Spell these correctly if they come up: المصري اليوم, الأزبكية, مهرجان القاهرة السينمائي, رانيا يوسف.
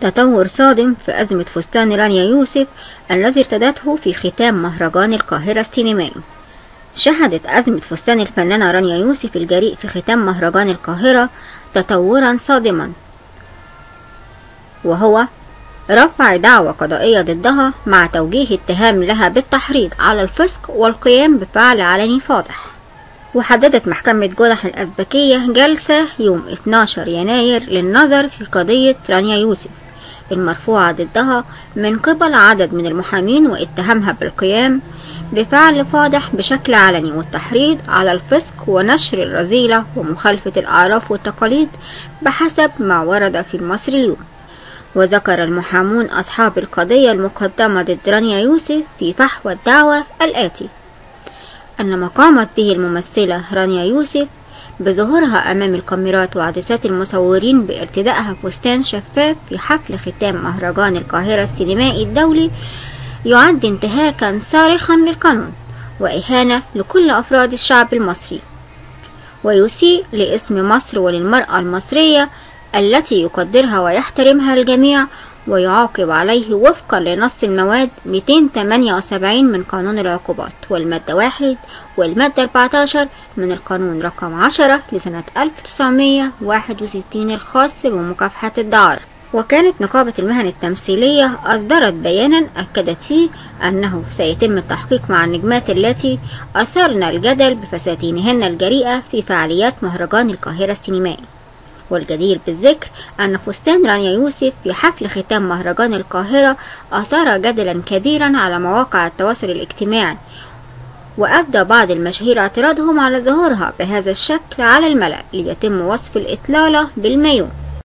تطور صادم في أزمة فستان رانيا يوسف الذي ارتدته في ختام مهرجان القاهرة السينمائي. شهدت أزمة فستان الفنانة رانيا يوسف الجريء في ختام مهرجان القاهرة تطورا صادما، وهو رفع دعوى قضائية ضدها مع توجيه اتهام لها بالتحريض على الفسق والقيام بفعل علني فاضح. وحددت محكمة جنح الأزبكية جلسة يوم 12 يناير للنظر في قضية رانيا يوسف المرفوعة ضدها من قبل عدد من المحامين واتهامها بالقيام بفعل فاضح بشكل علني والتحريض على الفسق ونشر الرذيلة ومخالفة الأعراف والتقاليد بحسب ما ورد في المصري اليوم. وذكر المحامون أصحاب القضية المقدمة ضد رانيا يوسف في فحوى الدعوى الآتي: أن ما قامت به الممثلة رانيا يوسف بظهورها أمام الكاميرات وعدسات المصورين بارتدائها فستان شفاف في حفل ختام مهرجان القاهرة السينمائي الدولي يعد انتهاكا صارخا للقانون وإهانة لكل أفراد الشعب المصري، ويسيء لاسم مصر وللمرأة المصرية التي يقدرها ويحترمها الجميع، ويعاقب عليه وفقا لنص المواد 278 من قانون العقوبات والمادة 1 والمادة 14 من القانون رقم 10 لسنة 1961 الخاص بمكافحة الدعارة. وكانت نقابة المهن التمثيلية أصدرت بيانا أكدت فيه أنه سيتم التحقيق مع النجمات التي أثرن الجدل بفساتينهن الجريئة في فعاليات مهرجان القاهرة السينمائي. والجدير بالذكر أن فستان رانيا يوسف في حفل ختام مهرجان القاهرة أثار جدلا كبيرا على مواقع التواصل الاجتماعي، وأبدى بعض المشاهير اعتراضهم على ظهورها بهذا الشكل على الملأ ليتم وصف الإطلالة بالمايو.